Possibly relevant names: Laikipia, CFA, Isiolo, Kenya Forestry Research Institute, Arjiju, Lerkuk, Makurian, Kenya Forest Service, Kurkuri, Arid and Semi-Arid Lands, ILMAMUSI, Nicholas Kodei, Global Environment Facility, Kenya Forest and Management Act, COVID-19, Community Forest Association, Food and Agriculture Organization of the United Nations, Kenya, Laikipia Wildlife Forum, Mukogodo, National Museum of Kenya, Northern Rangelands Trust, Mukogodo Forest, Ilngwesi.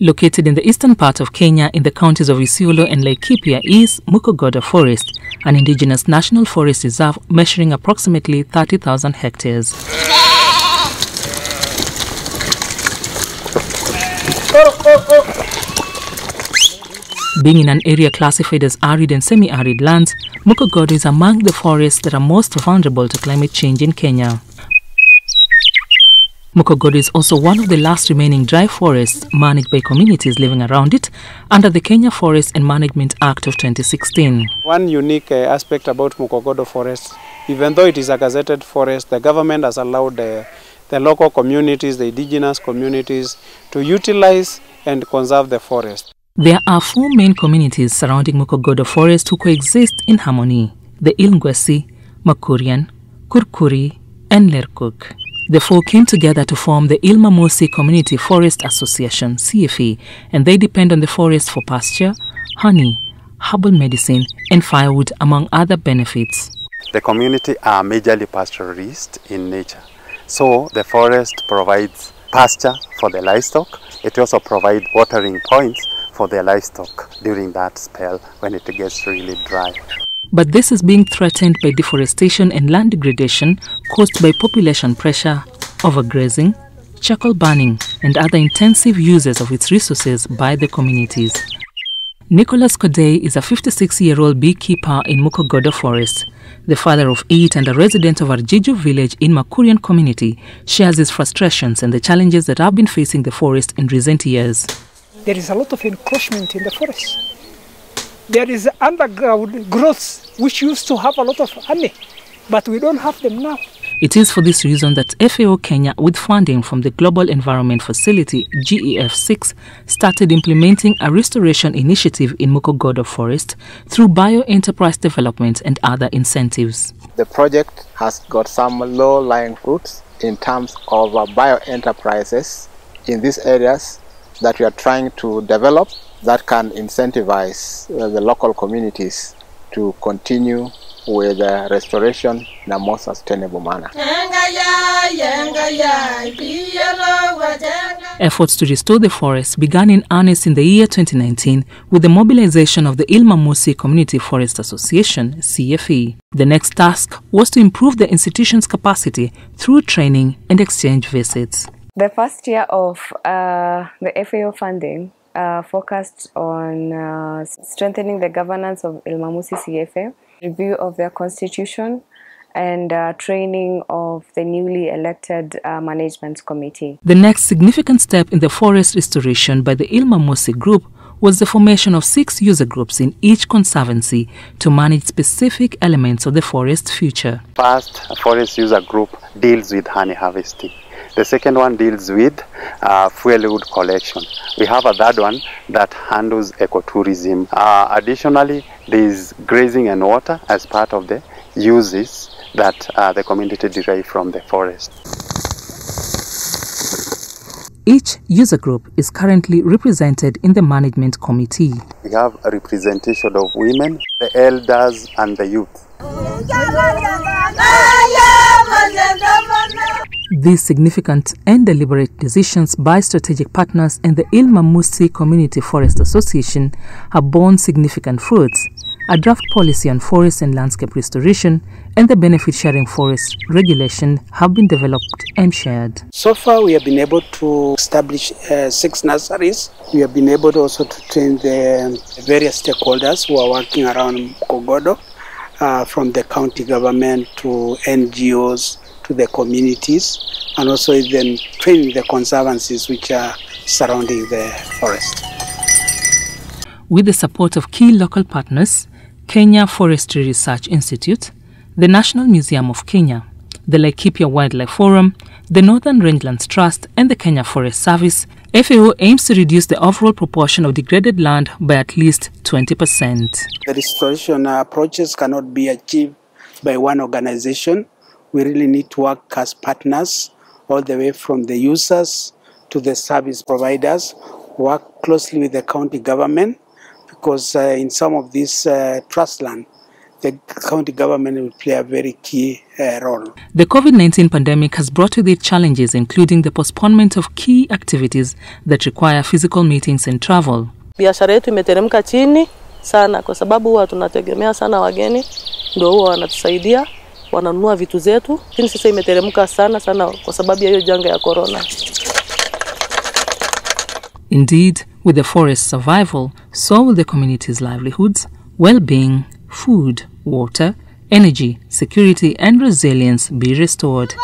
Located in the eastern part of Kenya in the counties of Isiolo and Laikipia is Mukogodo Forest, an indigenous national forest reserve measuring approximately 30,000 hectares. Being in an area classified as arid and semi-arid lands, Mukogodo is among the forests that are most vulnerable to climate change in Kenya. Mukogodo is also one of the last remaining dry forests managed by communities living around it under the Kenya Forest and Management Act of 2016. One unique aspect about Mukogodo Forest, even though it is a gazetted forest, the government has allowed the local communities, the indigenous communities, to utilize and conserve the forest. There are four main communities surrounding Mukogodo Forest who coexist in harmony: the Ilngwesi, Makurian, Kurkuri, and Lerkuk. The four came together to form the ILMAMUSI Community Forest Association, CFA, and they depend on the forest for pasture, honey, herbal medicine, and firewood, among other benefits. The community are majorly pastoralists in nature, so the forest provides pasture for the livestock. It also provides watering points for their livestock during that spell when it gets really dry. But this is being threatened by deforestation and land degradation caused by population pressure, overgrazing, charcoal burning, and other intensive uses of its resources by the communities. Nicholas Kodei is a 56-year-old beekeeper in Mukogodo Forest. The father of 8 and a resident of Arjiju village in Makurian community shares his frustrations and the challenges that have been facing the forest in recent years. There is a lot of encroachment in the forest. There is underground growth which used to have a lot of honey, but we don't have them now. It is for this reason that FAO Kenya, with funding from the Global Environment Facility, GEF6, started implementing a restoration initiative in Mukogodo Forest through bio-enterprise development and other incentives. The project has got some low-lying fruits in terms of bio-enterprises in these areas that we are trying to develop, that can incentivize the local communities to continue with the restoration in a more sustainable manner. Efforts to restore the forest began in earnest in the year 2019 with the mobilization of the ILMAMUSI Community Forest Association, CFA. The next task was to improve the institution's capacity through training and exchange visits. The first year of the FAO funding focused on strengthening the governance of ILMAMUSI CFA, review of their constitution, and training of the newly elected management committee. The next significant step in the forest restoration by the ILMAMUSI group was the formation of 6 user groups in each conservancy to manage specific elements of the forest future. First, a forest user group deals with honey harvesting. The second one deals with fuel wood collection. We have a third one that handles ecotourism. Additionally, there is grazing and water as part of the uses that the community derive from the forest. Each user group is currently represented in the management committee. We have a representation of women, the elders, and the youth. These significant and deliberate decisions by strategic partners and the ILMAMUSI Community Forest Association have borne significant fruits. A draft policy on forest and landscape restoration and the benefit-sharing forest regulation have been developed and shared. So far, we have been able to establish 6 nurseries. We have been able also to train the various stakeholders who are working around Mukogodo, from the county government to NGOs, to the communities, and also even training the conservancies which are surrounding the forest. With the support of key local partners, Kenya Forestry Research Institute, the National Museum of Kenya, the Laikipia Wildlife Forum, the Northern Rangelands Trust, and the Kenya Forest Service, FAO aims to reduce the overall proportion of degraded land by at least 20%. The restoration approaches cannot be achieved by one organization. We really need to work as partners, all the way from the users to the service providers, work closely with the county government, because in some of these trust land, the county government will play a very key role. The COVID-19 pandemic has brought with it challenges, including the postponement of key activities that require physical meetings and travel. Biashara yetu imeteremka chini sana kwa sababu huwa tunategemea sana wageni, ndio huwa wanatusaidia, wananunua vitu zetu, lakini sasa imeteremka sana sana kwa sababu ya hiyo janga ya corona. Indeed, with the forest's survival, so will the community's livelihoods, well-being, food, water, energy, security and resilience be restored.